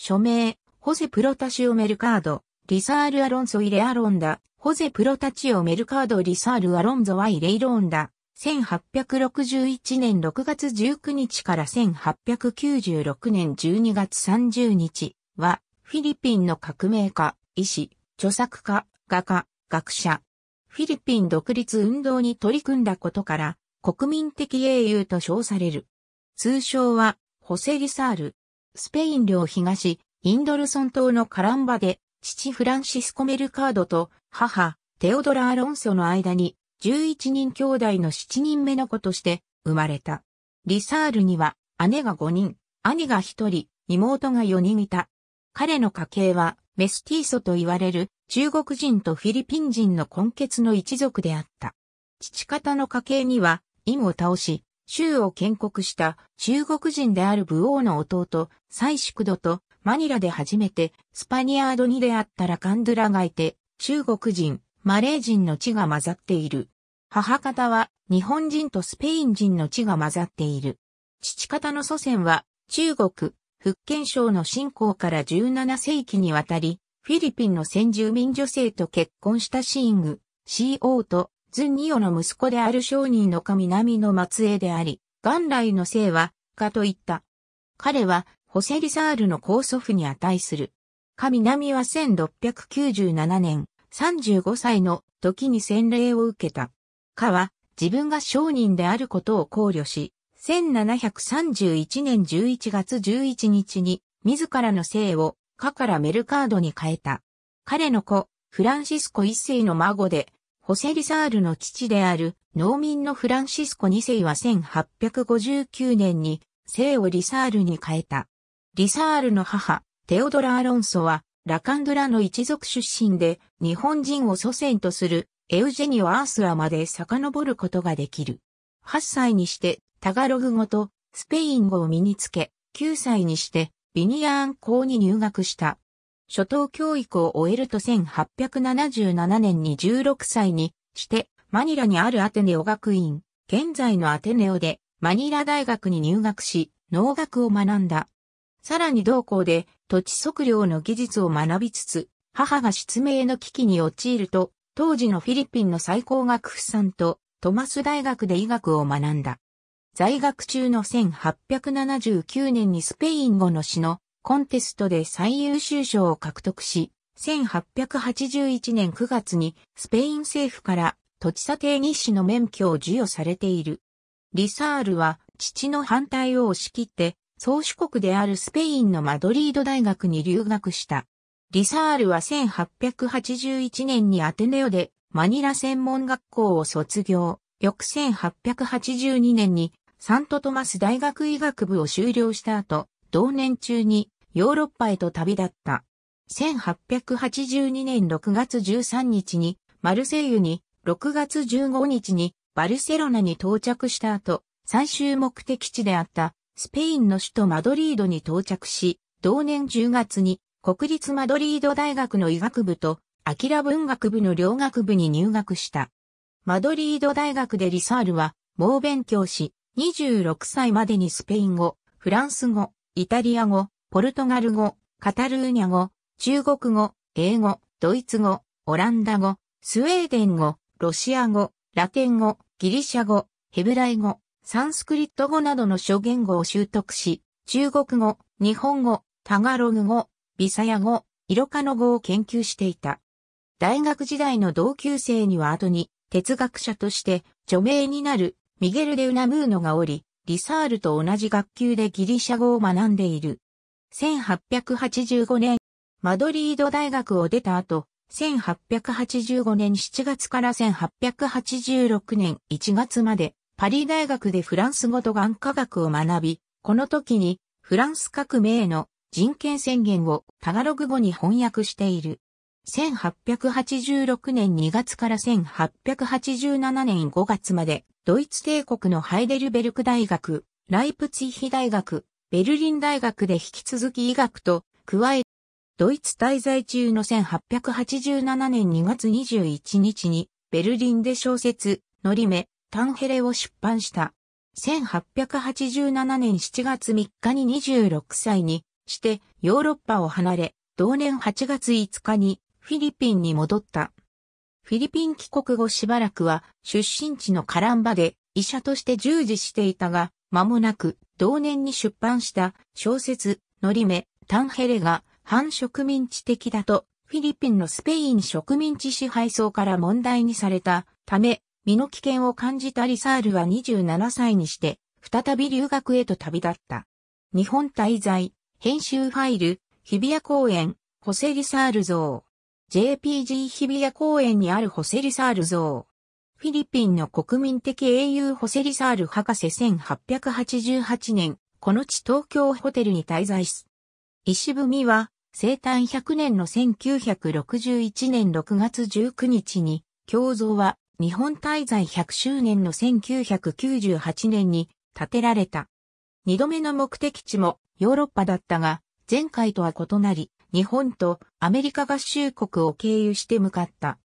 署名、ホセ・プロタチオ・メルカード、リサール・アロンソ・イレ・アロンダ、ホゼ・プロタチオ・メルカード・リサール・アロンゾ・ワイレ・イロンダ、1861年6月19日から1896年12月30日は、フィリピンの革命家、医師、著作家、画家、学者。フィリピン独立運動に取り組んだことから、国民的英雄と称される。通称は、ホセ・リサール。スペイン領東、インドルソン島のカランバで、父フランシスコ・メルカードと母、テオドラ・アロンソの間に、11人兄弟の7人目の子として生まれた。リサールには、姉が5人、兄が1人、妹が4人いた。彼の家系はメスティーソと言われる中国人とフィリピン人の混血の一族であった。父方の家系には、イを倒し、州を建国した中国人である武王の弟、サイシクドとマニラで初めてスパニアードに出会ったラカンドゥラがいて、中国人、マレー人の血が混ざっている。母方は日本人とスペイン人の血が混ざっている。父方の祖先は中国、福建省の新港から17世紀にわたり、フィリピンの先住民女性と結婚したシーング、CO とズニオの息子である商人の南の末裔であり、元来の姓は、カといった。彼は、ホセ・リサールの高祖父に値する。南は1697年、35歳の時に洗礼を受けた。カは、自分が商人であることを考慮し、1731年11月11日に自らの姓をカからメルカードに変えた。彼の子、フランシスコ一世の孫で、ホセ・リサールの父である農民のフランシスコ二世は1859年に姓をリサールに変えた。リサールの母、テオドラ・アロンソはラカンドゥラの一族出身で日本人を祖先とするエウジェニオ・アースアまで遡ることができる。8歳にして、タガログ語とスペイン語を身につけ、9歳にしてビニヤーン校に入学した。初等教育を終えると1877年に16歳にして、マニラにあるアテネオ学院、現在のアテネオでマニラ大学に入学し、農学を学んだ。さらに同校で土地測量の技術を学びつつ、母が失明の危機に陥ると、当時のフィリピンの最高学府さんとトマス大学で医学を学んだ。在学中の1879年にスペイン語の詩のコンテストで最優秀賞を獲得し、1881年9月にスペイン政府から土地査定日誌の免許を授与されている。リサールは父の反対を押し切って、宗主国であるスペインのマドリード大学に留学した。リサールは1881年にアテネオでマニラ専門学校を卒業。翌1882年にサントトマス大学医学部を修了した後、同年中にヨーロッパへと旅立った。1882年6月13日にマルセイユに、6月15日にバルセロナに到着した後、最終目的地であったスペインの首都マドリードに到着し、同年10月に国立マドリード大学の医学部とアキラ文学部の両学部に入学した。マドリード大学でリサールは猛勉強し、26歳までにスペイン語、フランス語、イタリア語、ポルトガル語、カタルーニャ語、中国語、英語、ドイツ語、オランダ語、スウェーデン語、ロシア語、ラテン語、ギリシャ語、ヘブライ語、サンスクリット語などの諸言語を習得し、中国語、日本語、タガログ語、ビサヤ語、イロカの語を研究していた。大学時代の同級生には後に、哲学者として著名になるミゲル・デ・ウナムーノがおり、リサールと同じ学級でギリシャ語を学んでいる。1885年、マドリード大学を出た後、1885年7月から1886年1月まで、パリ大学でフランス語と眼科学を学び、この時にフランス革命の人権宣言をタガログ語に翻訳している。1886年2月から1887年5月まで、ドイツ帝国のハイデルベルク大学、ライプツィヒ大学、ベルリン大学で引き続き医学と、加え、ドイツ滞在中の1887年2月21日に、ベルリンで小説、のりめ、タンヘレを出版した。1887年7月3日に26歳に、してヨーロッパを離れ、同年8月5日にフィリピンに戻った。フィリピン帰国後しばらくは出身地のカランバで医者として従事していたが、間もなく同年に出版した小説、のりめ、タンヘレが反植民地的だとフィリピンのスペイン植民地支配層から問題にされたため、身の危険を感じたリサールは27歳にして、再び留学へと旅立った。日本滞在、編集ファイル、日比谷公園、ホセ・リサール像。JPG 日比谷公園にあるホセ・リサール像。フィリピンの国民的英雄ホセ・リサール博士1888年、この地東京ホテルに滞在す。石踏みは、生誕100年の1961年6月19日に、胸像は日本滞在100周年の1998年に建てられた。二度目の目的地もヨーロッパだったが、前回とは異なり、日本とアメリカ合衆国を経由して向かった。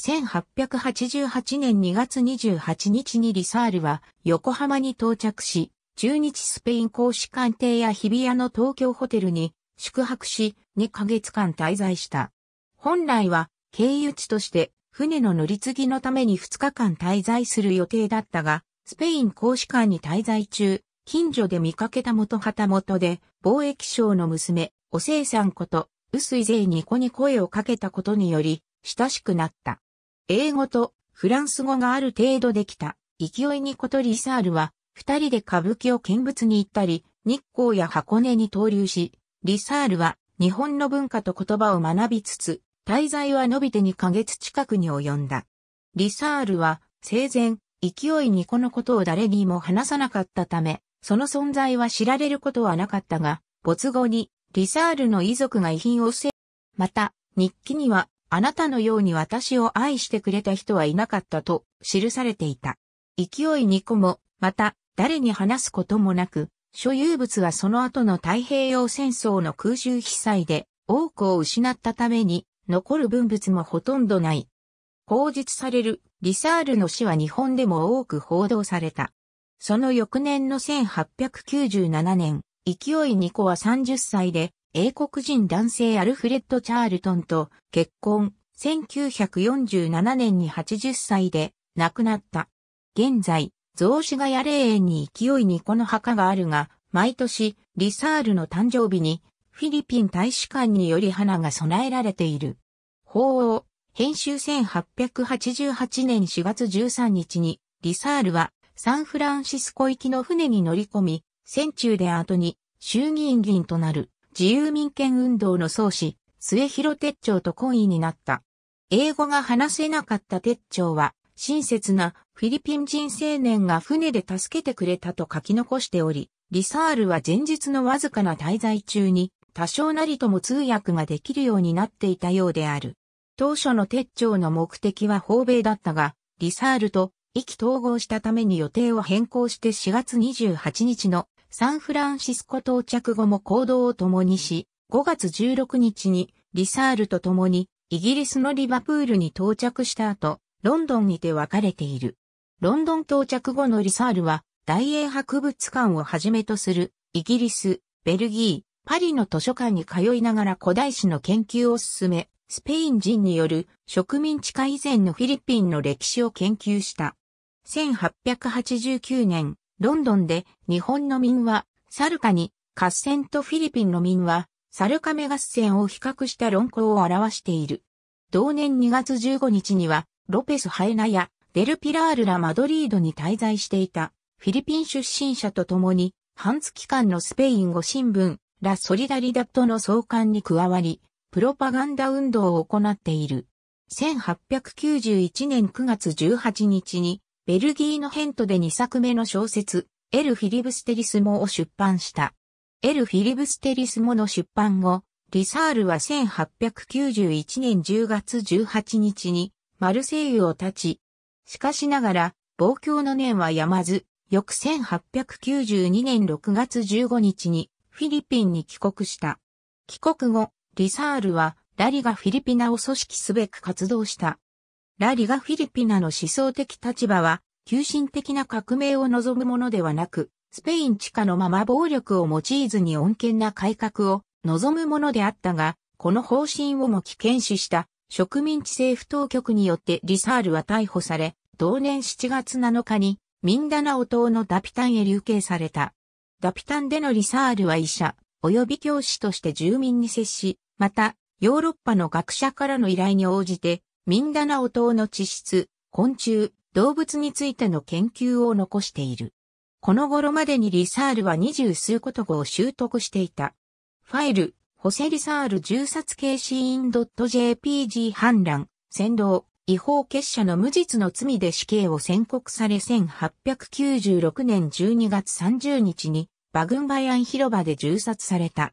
1888年2月28日にリサールは横浜に到着し、駐日スペイン公使館邸や日比谷の東京ホテルに宿泊し、2ヶ月間滞在した。本来は経由地として船の乗り継ぎのために2日間滞在する予定だったが、スペイン公使館に滞在中、近所で見かけた元旗本で貿易商の娘、おせいさんこと、臼井勢に子に声をかけたことにより、親しくなった。英語とフランス語がある程度できた。勢いにことリサールは、二人で歌舞伎を見物に行ったり、日光や箱根に逗留し、リサールは日本の文化と言葉を学びつつ、滞在は延びて2ヶ月近くに及んだ。リサールは、生前、勢いにこのことを誰にも話さなかったため、その存在は知られることはなかったが、没後に、リサールの遺族が遺品をまた、日記には、あなたのように私を愛してくれた人はいなかったと記されていた。勢いにこも、また、誰に話すこともなく、所有物はその後の太平洋戦争の空襲被災で多くを失ったために、残る文物もほとんどない。口述されるリサールの死は日本でも多く報道された。その翌年の1897年、勢いにこは30歳で、英国人男性アルフレッド・チャールトンと結婚、1947年に80歳で亡くなった。現在、雑司ヶ谷霊園に勢いにこの墓があるが、毎年、リサールの誕生日に、フィリピン大使館により花が供えられている。法王、編集1888年4月13日に、リサールはサンフランシスコ行きの船に乗り込み、戦中で後に衆議院議員となる自由民権運動の創始、末広鉄長と懇意になった。英語が話せなかった鉄長は、親切なフィリピン人青年が船で助けてくれたと書き残しており、リサールは前日のわずかな滞在中に多少なりとも通訳ができるようになっていたようである。当初の鉄長の目的は訪米だったが、リサールと意気投合したために予定を変更して4月28日のサンフランシスコ到着後も行動を共にし、5月16日にリサールと共にイギリスのリバプールに到着した後、ロンドンにて別れている。ロンドン到着後のリサールは大英博物館をはじめとするイギリス、ベルギー、パリの図書館に通いながら古代史の研究を進め、スペイン人による植民地化以前のフィリピンの歴史を研究した。1889年、ロンドンで日本の民話、サルカニ合戦とフィリピンの民話、サルカメ合戦を比較した論考を表している。同年2月15日には、ロペス・ハエナやデルピラールらマドリードに滞在していたフィリピン出身者と共に、半月間のスペイン語新聞、ラ・ソリダリダッドの創刊に加わり、プロパガンダ運動を行っている。1891年9月18日に、ベルギーのヘントで2作目の小説、エル・フィリブステリスモを出版した。エル・フィリブステリスモの出版後、リサールは1891年10月18日にマルセイユを立ち、しかしながら、望郷の念はやまず、翌1892年6月15日にフィリピンに帰国した。帰国後、リサールはラ・リガ・フィリピナを組織すべく活動した。ラ・リガ・フィリピナの思想的立場は、急進的な革命を望むものではなく、スペイン地下のまま暴力を用いずに穏健な改革を望むものであったが、この方針をも危険視した植民地政府当局によってリサールは逮捕され、同年7月7日にミンダナオ島のダピタンへ流刑された。ダピタンでのリサールは医者及び教師として住民に接し、またヨーロッパの学者からの依頼に応じてミンダナオ島の地質、昆虫、動物についての研究を残している。この頃までにリサールは20数言語を習得していた。ファイル、ホセリサール銃殺刑シーン .jpg 反乱、扇動、違法結社の無実の罪で死刑を宣告され1896年12月30日にバグンバヤン広場で銃殺された。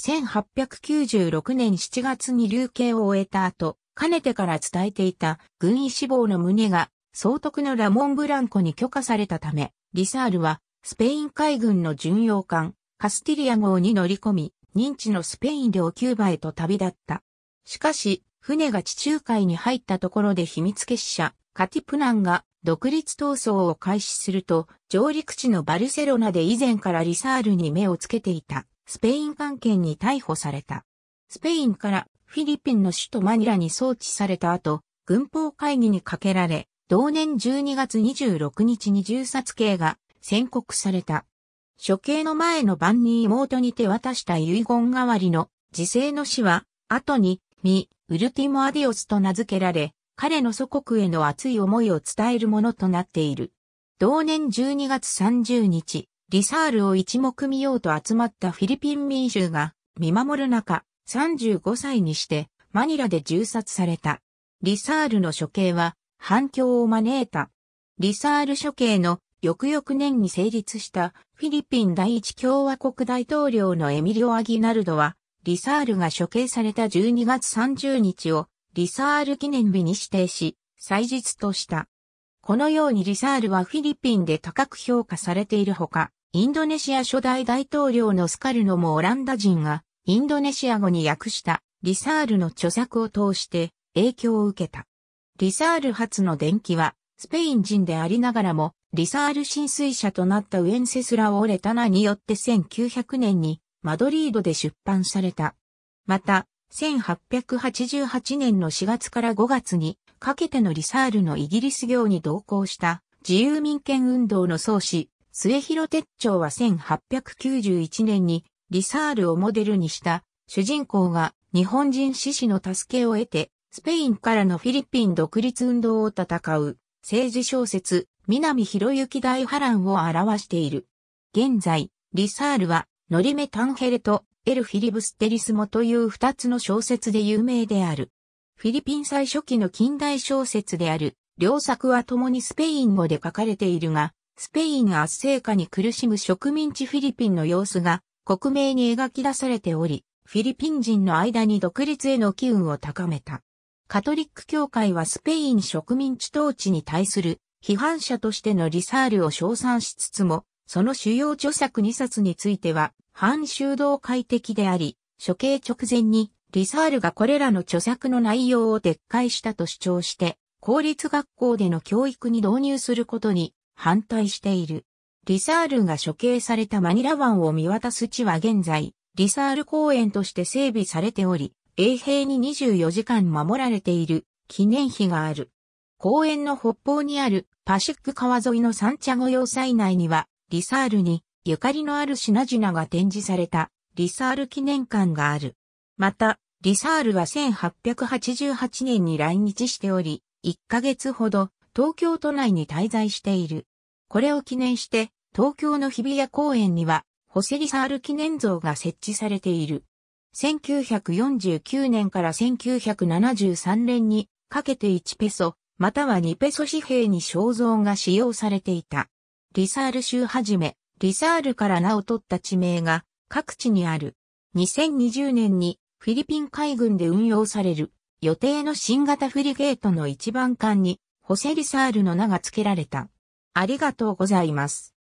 1896年7月に流刑を終えた後、かねてから伝えていた軍医志望の旨が総督のラモン・ブランコに許可されたため、リサールはスペイン海軍の巡洋艦カスティリア号に乗り込み、認知のスペイン領キューバへと旅立った。しかし、船が地中海に入ったところで秘密結社、カティプナンが独立闘争を開始すると、上陸地のバルセロナで以前からリサールに目をつけていたスペイン官憲に逮捕された。スペインからフィリピンの首都マニラに送致された後、軍法会議にかけられ、同年12月26日に銃殺刑が宣告された。処刑の前の晩に妹に手渡した遺言代わりの自生の死は、後に、ミ・ウルティモ・アディオスと名付けられ、彼の祖国への熱い思いを伝えるものとなっている。同年12月30日、リサールを一目見ようと集まったフィリピン民衆が見守る中、35歳にしてマニラで銃殺された。リサールの処刑は反響を招いた。リサール処刑の翌々年に成立したフィリピン第一共和国大統領のエミリオ・アギナルドは、リサールが処刑された12月30日をリサール記念日に指定し、祭日とした。このようにリサールはフィリピンで高く評価されているほか、インドネシア初代大統領のスカルノもオランダ人がインドネシア語に訳したリサールの著作を通して影響を受けた。リサール初の伝記は、スペイン人でありながらも、リサール親水者となったウェンセスラオ・オレタナによって1900年にマドリードで出版された。また、1888年の4月から5月にかけてのリサールのイギリス業に同行した自由民権運動の創始、末広鉄長は1891年にリサールをモデルにした主人公が日本人志士の助けを得て、スペインからのフィリピン独立運動を戦う。政治小説、南博之大波乱を表している。現在、リサールは、ノリメ・タンヘレとエル・フィリブステリスモという二つの小説で有名である。フィリピン最初期の近代小説である、両作は共にスペイン語で書かれているが、スペイン圧政下に苦しむ植民地フィリピンの様子が、克明に描き出されており、フィリピン人の間に独立への機運を高めた。カトリック教会はスペイン植民地統治に対する批判者としてのリサールを称賛しつつも、その主要著作2冊については反修道会的であり、処刑直前にリサールがこれらの著作の内容を撤回したと主張して、公立学校での教育に導入することに反対している。リサールが処刑されたマニラ湾を見渡す地は現在、リサール公園として整備されており、衛兵に24時間守られている記念碑がある。公園の北方にあるパシック川沿いのサンチャゴ要塞内にはリサールにゆかりのある品々が展示されたリサール記念館がある。また、リサールは1888年に来日しており、1ヶ月ほど東京都内に滞在している。これを記念して東京の日比谷公園にはホセ・リサール記念像が設置されている。1949年から1973年にかけて1ペソ、または2ペソ紙幣に肖像が使用されていた。リサール州はじめ、リサールから名を取った地名が各地にある。2020年にフィリピン海軍で運用される予定の新型フリゲートの1番艦にホセ・リサールの名が付けられた。ありがとうございます。